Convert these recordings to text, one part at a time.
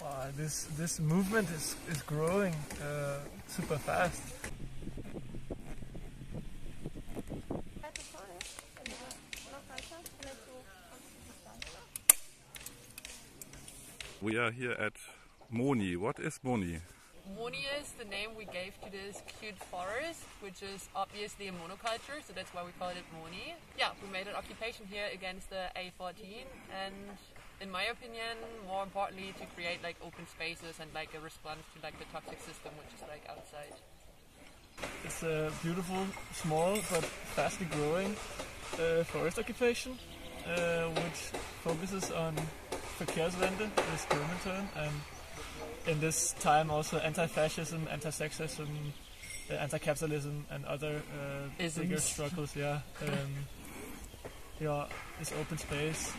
Wow, this movement is growing super fast. We are here at Moni. What is Moni? Moni is the name we gave to this cute forest, which is obviously a monoculture, so that's why we called it Moni. Yeah, we made an occupation here against the A14 and, in my opinion, more importantly to create like open spaces and like a response to like the toxic system which is like outside. It's a beautiful, small but fastly growing forest occupation which focuses on Verkehrswende, this German term, and in this time also anti-fascism, anti-sexism, anti-capitalism and other bigger struggles. Yeah, yeah, this open space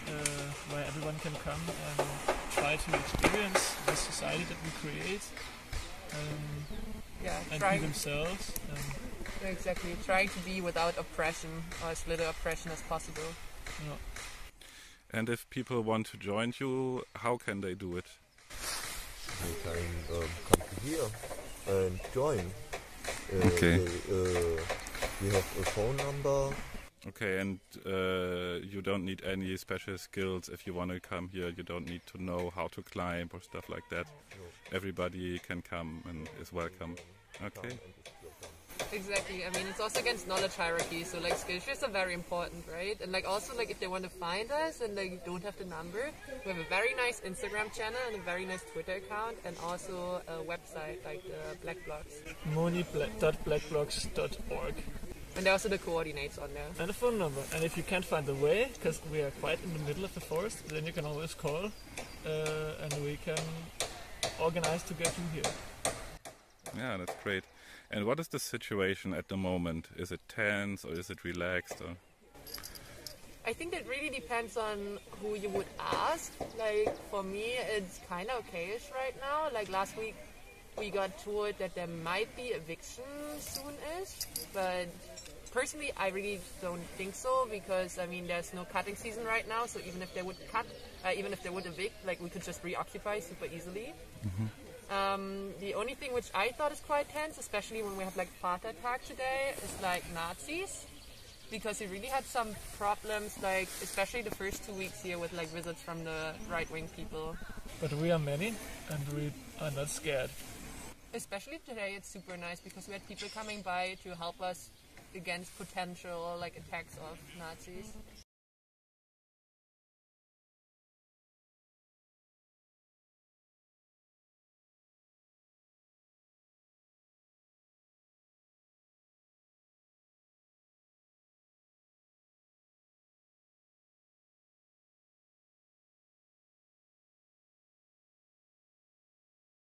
where everyone can come and try to experience the society that we create and be themselves. Exactly, trying to be without oppression or as little oppression as possible. Yeah. And if people want to join you, how can they do it? You can come here and join. Okay. We have a phone number. Okay, and you don't need any special skills if you want to come here. You don't need to know how to climb or stuff like that. No. Everybody can come and is welcome. Okay. Exactly. I mean, it's also against knowledge hierarchy, so like skill shares are very important, right? And like also like if they want to find us and they like, don't have the number, we have a very nice Instagram channel and a very nice Twitter account and also a website like the Black Blocks. Moni.blackblocks.org. And there are also the coordinates on there. And a phone number. And if you can't find the way, because we are quite in the middle of the forest, then you can always call and we can organize to get you here. Yeah, that's great. And what is the situation at the moment? Is it tense or is it relaxed? Or? I think that really depends on who you would ask. Like for me, it's kind of okayish right now. Like last week, we got told that there might be eviction soon-ish, but personally, I really don't think so because I mean, there's no cutting season right now. So even if they would cut, even if they would evict, like we could just reoccupy super easily. Mm-hmm. The only thing which I thought is quite tense, especially when we have like Vatertag today, is like Nazis, because we really had some problems, like especially the first 2 weeks here with like visits from the right-wing people. But we are many and we are not scared. Especially today, it's super nice because we had people coming by to help us against potential like attacks of Nazis.